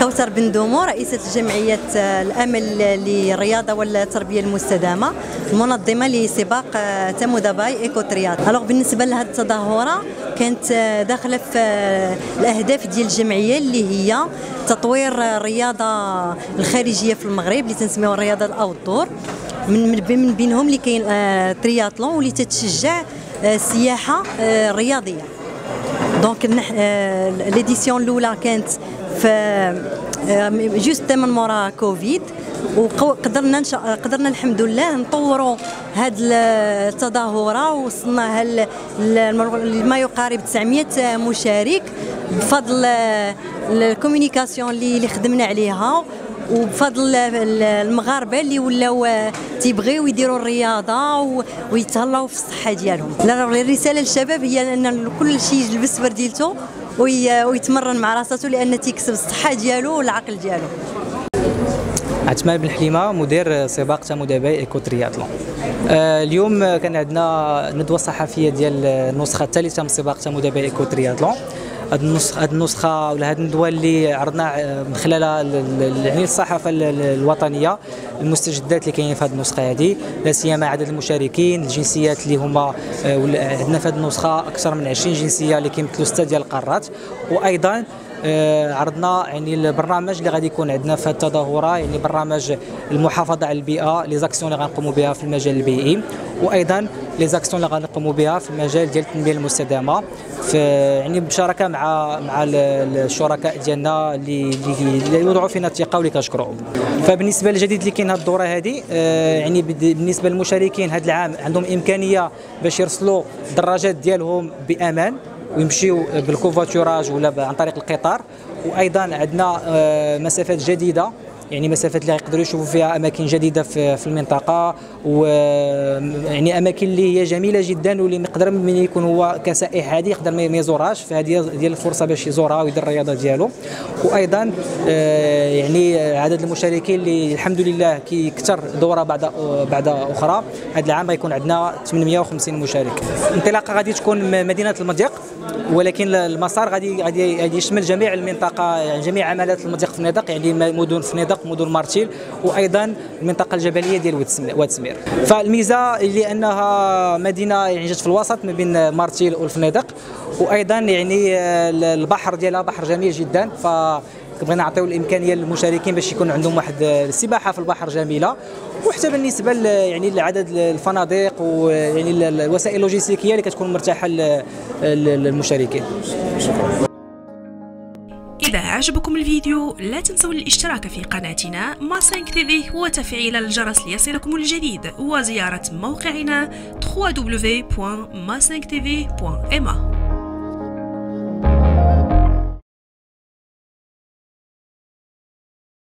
نادر بن دومو رئيسة جمعية الامل للرياضه والتربيه المستدامه، المنظمه لسباق تامدبي إيكوترياتلون. الوغ بالنسبه لهذه التظاهره كانت داخله في الاهداف ديال الجمعيه اللي هي تطوير الرياضه الخارجيه في المغرب اللي تنسميوها الرياضه الاوتدور، من بينهم اللي كاين ترياتلون واللي تتشجع السياحه الرياضيه. دونك ليديسيون الاولى كانت في جوست من مورا كوفيد، وقدرنا الحمد لله نطوروا هذه التظاهره ووصلناها لما يقارب 900 مشارك بفضل الكوميونيكاسيون اللي خدمنا عليها، وبفضل المغاربه اللي ولاو تيبغيو يديروا الرياضه ويتهلاو في الصحه ديالهم. الرساله للشباب هي ان كل شيء يلبس ورديلته ويتمرن مع راساته لان تيكسب الصحه ديالو والعقل ديالو. عثمان بن حليمه، مدير سباق تامدبي إيكوترياتلون. اليوم كان عندنا الندوه الصحفيه ديال النسخه الثالثه من سباق تامدبي إيكوترياتلون. هاد النسخه ولا هاد الندوه اللي عرضنا من خلالها يعني الصحافه الوطنيه المستجدات اللي كاينين في هاد النسخه هذه، لا سيما عدد المشاركين، الجنسيات اللي هما عندنا في هاد النسخه اكثر من 20 جنسيه اللي كيمثلوا 6 ديال القارات، وايضا عرضنا يعني البرنامج اللي غادي يكون عندنا في التظاهره، يعني برنامج المحافظه على البيئه، لي زاكسيون اللي غنقوموا بها في المجال البيئي، وايضا لي زاكسيون اللي غنقوموا بها في المجال ديال التنميه المستدامه، في يعني بشراكه مع الشركاء ديالنا اللي وضعوا فينا الثقه واللي كنشكروهم. فبالنسبه للجديد اللي كاين هذه الدوره هذه، يعني بالنسبه للمشاركين هذا العام عندهم امكانيه باش يرسلوا الدراجات ديالهم بامان ويمشيو بالكوفاتوراج ولا عن طريق القطار، وايضا عندنا مسافات جديده، يعني مسافات اللي يقدروا يشوفوا فيها اماكن جديده في المنطقه، ويعني اماكن اللي هي جميله جدا واللي يقدر من يكون هو كسائح عادي يقدر ما يزورهاش، فهذه ديال الفرصه باش يزورها ويدير الرياضه ديالو. وايضا يعني عدد المشاركين اللي الحمد لله كيكثر دوره بعد اخرى، هذا العام غيكون عندنا 850 مشارك. الانطلاقه غادي تكون مدينه المضيق، ولكن المسار غادي يشمل جميع المنطقه، يعني جميع عمالات المضيق فنادق، يعني مدن فنادق، مدن مارتيل، وايضا المنطقه الجبليه ديال واد سمير. فالميزه اللي انها مدينه يعني جات في الوسط ما بين مارتيل والفنادق، وايضا يعني البحر ديالها بحر جميل جدا، بغينا نعطيو الامكانيه للمشاركين باش يكون عندهم واحد السباحه في البحر جميله، وحتى بالنسبه يعني لعدد الفنادق ويعني الوسائل اللوجستيكيه اللي كتكون مرتاحه للمشاركين. اذا عجبكم الفيديو لا تنسوا الاشتراك في قناتنا MA5TV وتفعيل الجرس ليصلكم الجديد، وزياره موقعنا www.ma5tv.ma.